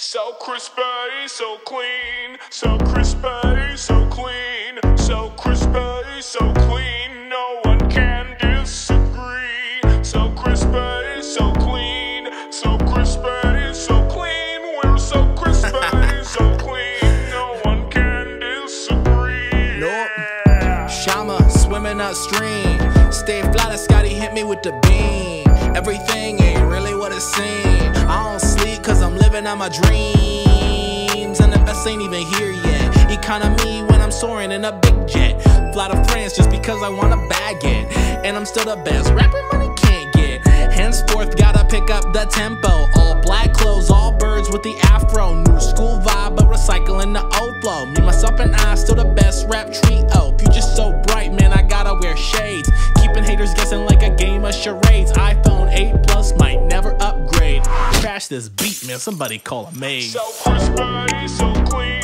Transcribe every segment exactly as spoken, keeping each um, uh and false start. So crispy, so clean, so crispy, so clean, so crispy, so clean, no one can disagree. So crispy, so clean, so crispy, so clean, we're so crispy, so clean, no one can disagree. Nope. Shama swimming upstream, stay fly to Scotty, hit me with the beam. Everything ain't really what it seems. I don't sleep cause I'm living out my dreams, and the best ain't even here yet. Economy when I'm soaring in a big jet, fly to France just because I wanna bag it, and I'm still the best rapper money can't get. Henceforth gotta pick up the tempo, all black clothes, all birds with the afro, new school vibe but recycling the old flow. Me, myself and I still the best rap trio. You just so bright man, I gotta wear shades, keeping haters guessing like a game of charades. iPhone eight plus might never upgrade. Crash this beat, man. Somebody call a maid. So crispy, so clean,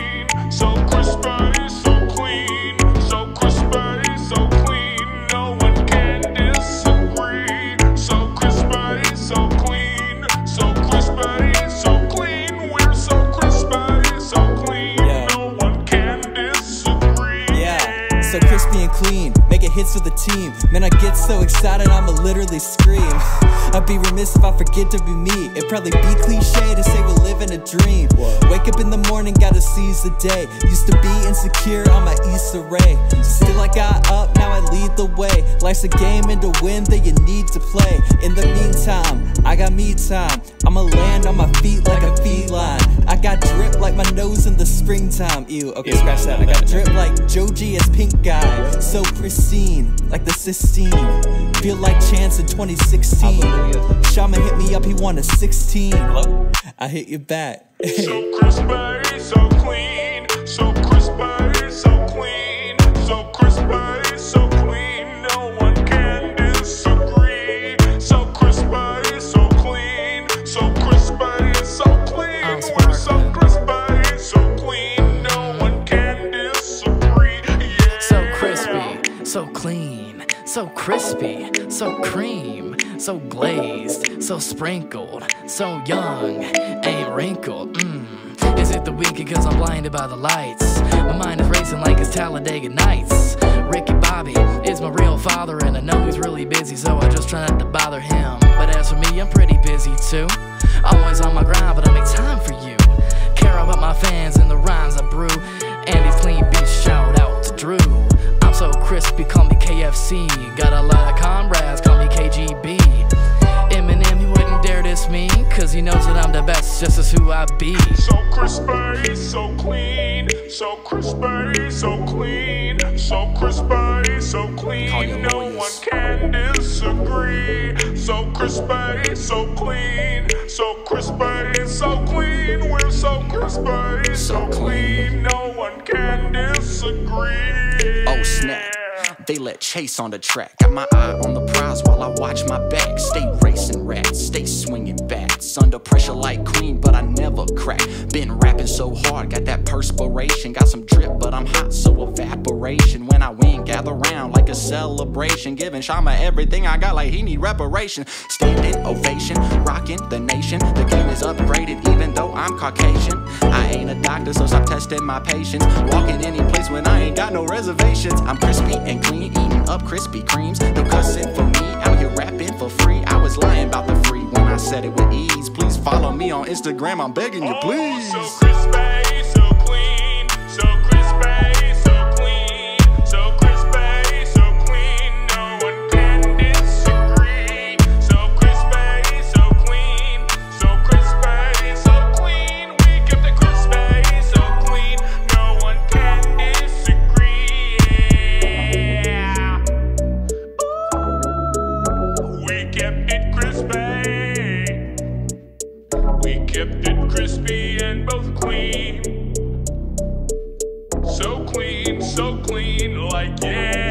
so crispy, so clean, so crispy, so clean. No one can disagree. So crispy, so clean, so crispy, so clean. We're so crispy, so clean. Yeah. No one can disagree. Yeah, so crispy and clean. Hits with the team, man. I get so excited I'ma literally scream. I'd be remiss if I forget to be me. It'd probably be cliche to say we're living a dream. Wake up in the morning, gotta seize the day. Used to be insecure on my Issa Rae. Still I got up, now I lead the way. Life's a game and a win that you need to play. In the meantime, I got me time. I'ma land on my feet like a feline. I got drip like my nose in the springtime. Ew, okay, ew, scratch that. I got drip like Joji as pink eye. So pristine, like the Sistine. Feel like Chance in twenty sixteen. Shama hit me up, he won a sixteen. I hit you back. So crispy, so clean, so crispy, so clean, so crispy, so clean, no one can disagree. So crispy, so clean, so crispy, so clean, we're so crispy, so clean, no one can disagree. Yeah. So crispy, so clean, so crispy, so cream, so glazed, so sprinkled, so young, ain't wrinkled. Mm. Is it the weekend cause I'm blinded by the lights? My mind is racing like it's Talladega nights. Ricky Bobby is my real father, and I know he's really busy, so I just try not to bother him. But as for me, I'm pretty busy too. Always on my grind, but I make time for you. Care about my fans and the rhymes I brew. Andy's clean beach, shout out to Drew. I'm so crispy, call me K F C. Got a lot of comrades, call me K G B. Eminem, he wouldn't dare diss me, cause he knows that I'm the best, just as who I be. So crispy, so clean, so crispy, so clean, so crispy, so clean, no one can disagree. So crispy, so clean, so crispy, so clean, we're so crispy, so clean, no one can disagree. Oh snap. They let Chase on the track. Got my eye on the prize while I watch my back. Stay racing rats, stay swinging bats. Under pressure like Queen, but I never crack. Been rapping so hard, got that perspiration. Got some drip, but I'm hot, so evaporation. When I win, gather round like a celebration. Giving Shama everything I got like he need reparation. Standing ovation, rocking the nation. The game is upgraded even though I'm Caucasian. I ain't a doctor, so stop testing my patience. Walking any place when I ain't got no reservations. I'm crispy and clean, eating up Krispy Kremes. No cussing for me, out here rapping for free. I was lying about the free when I said it with ease. Please follow me on Instagram, I'm begging you, please. Oh, so crispy, so clean, so crispy, so clean, so crispy, so clean, no one can disagree. So crispy, so clean, so crispy, so clean, we keep the crispy, so clean, no one can disagree. Yeah. Kept it crispy. We kept it crispy and both clean. So clean, so clean, like yeah.